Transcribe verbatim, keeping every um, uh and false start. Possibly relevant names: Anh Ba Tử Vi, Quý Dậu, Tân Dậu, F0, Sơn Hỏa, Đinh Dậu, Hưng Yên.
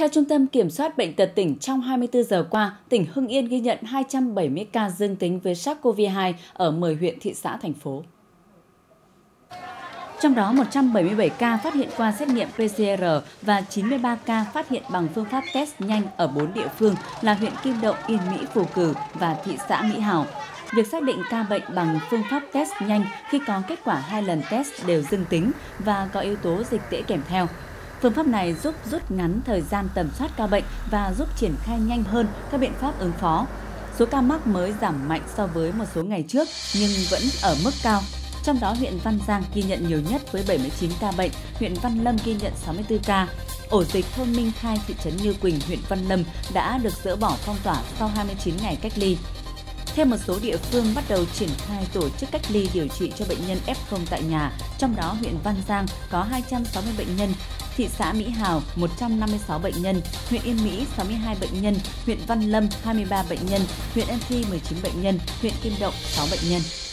Theo Trung tâm Kiểm soát Bệnh tật tỉnh, trong hai mươi tư giờ qua, tỉnh Hưng Yên ghi nhận hai trăm bảy mươi ca dương tính với SARS-xê o vê hai ở mười huyện, thị xã, thành phố. Trong đó, một trăm bảy mươi bảy ca phát hiện qua xét nghiệm pê xê rờ và chín mươi ba ca phát hiện bằng phương pháp test nhanh ở bốn địa phương là huyện Kim Động, Yên Mỹ, Phù Cử và thị xã Mỹ Hào. Việc xác định ca bệnh bằng phương pháp test nhanh khi có kết quả hai lần test đều dương tính và có yếu tố dịch tễ kèm theo. Phương pháp này giúp rút ngắn thời gian tầm soát ca bệnh và giúp triển khai nhanh hơn các biện pháp ứng phó. Số ca mắc mới giảm mạnh so với một số ngày trước nhưng vẫn ở mức cao. Trong đó, huyện Văn Giang ghi nhận nhiều nhất với bảy mươi chín ca bệnh, huyện Văn Lâm ghi nhận sáu mươi tư ca. Ổ dịch thôn Minh Khai, thị trấn Như Quỳnh, huyện Văn Lâm đã được dỡ bỏ phong tỏa sau hai mươi chín ngày cách ly. Theo một số địa phương bắt đầu triển khai tổ chức cách ly điều trị cho bệnh nhân ép không tại nhà, trong đó huyện Văn Giang có hai trăm sáu mươi bệnh nhân, thị xã Mỹ Hào một trăm năm mươi sáu bệnh nhân, huyện Yên Mỹ sáu mươi hai bệnh nhân, huyện Văn Lâm hai mươi ba bệnh nhân, huyện Ân Thi mười chín bệnh nhân, huyện Kim Động sáu bệnh nhân.